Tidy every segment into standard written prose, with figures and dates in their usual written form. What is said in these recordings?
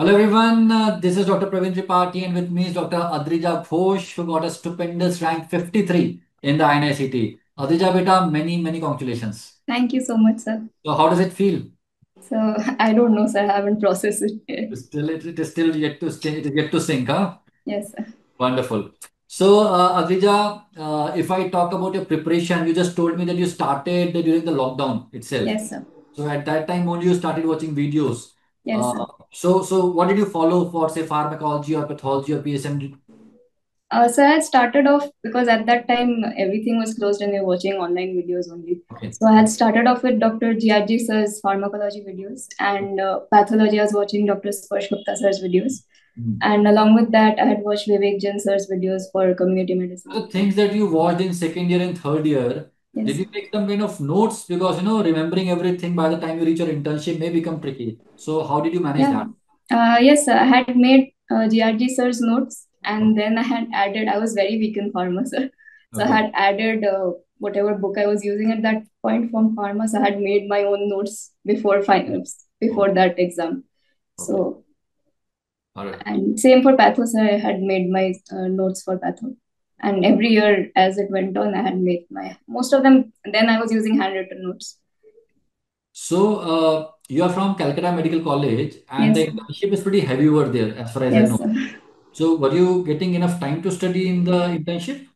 Hello everyone, this is Dr. Praveen Tripathi and with me is Dr. Adrija Ghosh, who got a stupendous rank 53 in the INICT. Adrija beta, many congratulations. Thank you so much, sir. So how does it feel? So I don't know, sir. I haven't processed it yet. It is still yet to sink, huh? Yes, sir. Wonderful. So Adrija, if I talk about your preparation, you just told me that you started during the lockdown itself. Yes, sir. So at that time only you started watching videos. Yes, sir. So what did you follow for, say, pharmacology or pathology or PSMD? So I started off, because at that time everything was closed and we were watching online videos only. Okay. So I had started off with Dr. G.R.G. sir's pharmacology videos, and pathology I was watching Dr. Sparsh Gupta sir's videos. And along with that, I had watched Vivek Jain sir's videos for community medicine. The things that you watched in second year and third year, yes. Did you take some kind of notes? Because, you know, remembering everything by the time you reach your internship may become tricky. So how did you manage that? Yes, sir. I had made G.R.G. sir's notes, and then I had added, I was very weak in pharma, sir. So I had added whatever book I was using at that point from pharma. So I had made my own notes before finals, before that exam. So... Right. And same for patho, sir. I had made my notes for patho, and every year as it went on, I had made my most of them. Then I was using handwritten notes. So you are from Calcutta Medical College, and yes, the internship is pretty heavy over there, as far as I know. Sir. So were you getting enough time to study in the internship?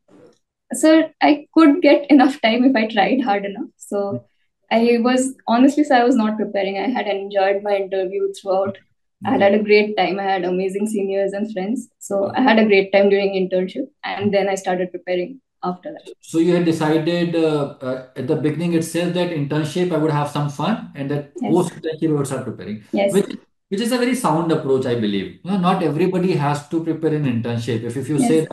Sir, I could get enough time if I tried hard enough. So I was honestly, sir, I was not preparing. I had enjoyed my interview throughout. I had a great time. I had amazing seniors and friends. So I had a great time during internship, and then I started preparing after that. So you had decided at the beginning itself that internship, I would have some fun, and that post-internship I would start preparing. Yes. Which is a very sound approach, I believe. You know, not everybody has to prepare an internship. If you say,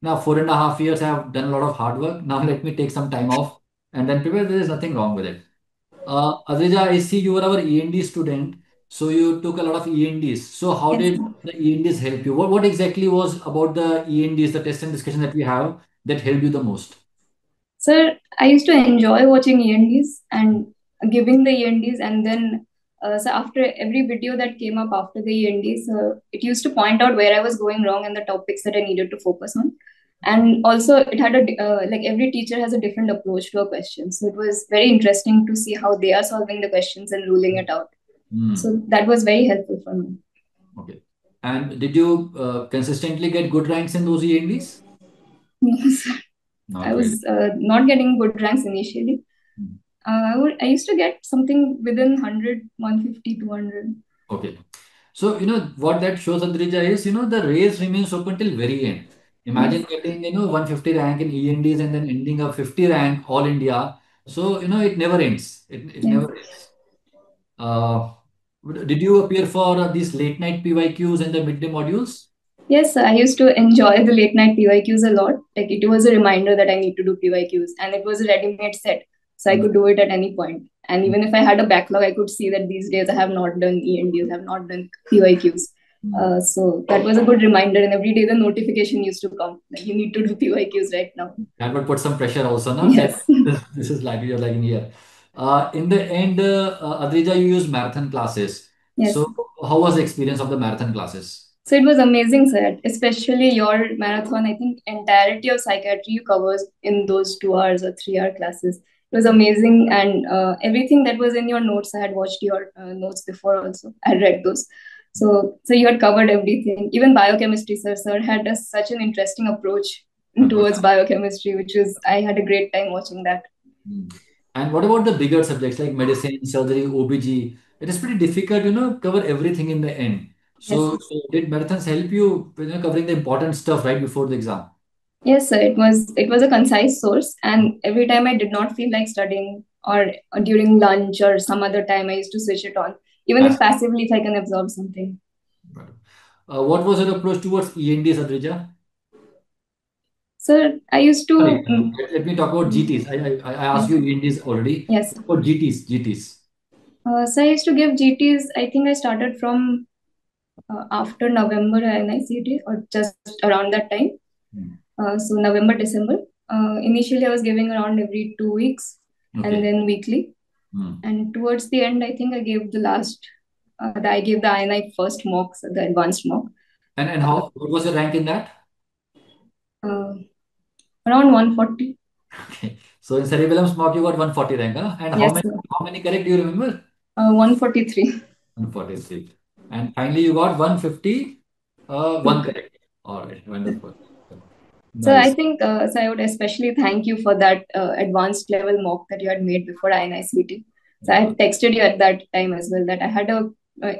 now 4.5 years, I have done a lot of hard work. Now let me take some time off and then prepare. There is nothing wrong with it. Adrija, I see you were our E&D student. So you took a lot of E&Ds. So how did the E&Ds help you? What exactly was about the E&Ds, the test and discussion that we have, that helped you the most? Sir, I used to enjoy watching E&Ds and giving the E&Ds. And then so after every video that came up after the E&Ds, it used to point out where I was going wrong and the topics that I needed to focus on. And also it had a, like every teacher has a different approach to a question. So it was very interesting to see how they are solving the questions and ruling it out. So that was very helpful for me. Okay. And did you consistently get good ranks in those E&Ds? No, sir. I was not getting good ranks initially. I used to get something within 100, 150, 200. Okay. So, you know, what that shows, Adrija, is, you know, the race remains open till very end. Imagine getting, you know, 150 rank in E&Ds and then ending up 50 rank all India. So, you know, it never ends. It never ends. Did you appear for these late night PYQs and the midday modules? Yes, sir. I used to enjoy the late night PYQs a lot. Like it was a reminder that I need to do PYQs, and it was a ready-made set. So I could do it at any point. And even if I had a backlog, I could see that these days I have not done E&Ds, I have not done PYQs. So that was a good reminder. And every day the notification used to come. Like, you need to do PYQs right now. That would put some pressure also, no? Yes. This is like you're like in here. In the end, Adrija, you used marathon classes. Yes. So how was the experience of the marathon classes? So it was amazing, sir. Especially your marathon, I think entirety of psychiatry you covers in those 2 hours or 3 hour classes. It was amazing. And everything that was in your notes, I had watched your notes before also. I had read those. So you had covered everything. Even biochemistry, sir had such an interesting approach towards biochemistry, which was, I had a great time watching that. And what about the bigger subjects like medicine, surgery, OBG? It is pretty difficult, you know, cover everything in the end. So, so did marathons help you, you know, covering the important stuff right before the exam? Yes, sir. It was a concise source. And every time I did not feel like studying or during lunch or some other time, I used to switch it on. Even if passively, if I can absorb something. Right. What was your approach towards E&Ds, Adrija? Sir, I used to... Sorry, let me talk about GTs. I asked you E&Ds already. Yes. Or GTs. So I used to give GTs, I think I started from after November INICT or just around that time. So November, December. Initially, I was giving around every 2 weeks and then weekly. And towards the end, I think I gave the last I gave the INICT first mock, the advanced mock. And how, what was your rank in that? Around 140. Okay. So in cerebellum's mock, you got 140 rank, huh? And yes, how many correct do you remember? 143. 143. And finally, you got 150, one correct. All right. Wonderful. Nice. So I think, so I would especially thank you for that advanced level mock that you had made before INICT. So I had texted you at that time as well that I had a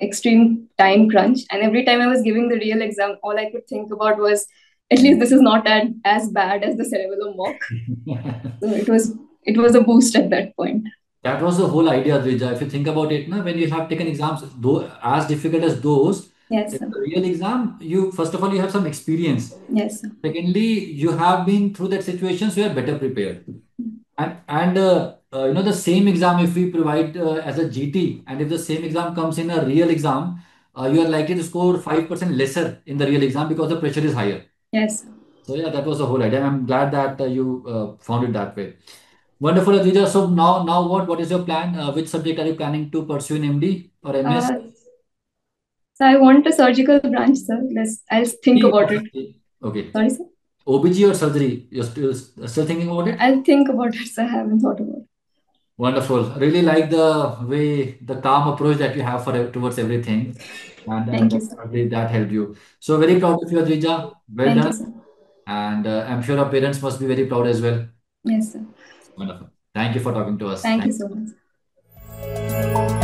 extreme time crunch, and every time I was giving the real exam, all I could think about was, at least this is not as bad as the cerebellum mock. So it was a boost at that point. That was the whole idea, Adrija. If you think about it, na, when you have taken exams though as difficult as those, yes, in the real exam, you first of all you have some experience. Yes. Sir. Secondly, you have been through that situation, so you are better prepared. And the same exam if we provide as a GT, and if the same exam comes in a real exam, you are likely to score 5% lesser in the real exam because the pressure is higher. Yes. So yeah, that was the whole idea. I'm glad that you found it that way. Wonderful, Adrija. So now what is your plan? Which subject are you planning to pursue in MD or MS? So I want a surgical branch, sir. I'll think about it. Okay. Sorry, sir. OBG or surgery? You're still thinking about it? I'll think about it, sir. I haven't thought about it. Wonderful. Really like the way, the calm approach that you have towards everything. And that helped you. So very proud of you, Adrija. Well done. You, sir. And I'm sure our parents must be very proud as well. Yes, sir. Wonderful. Thank you for talking to us. Thank you so much.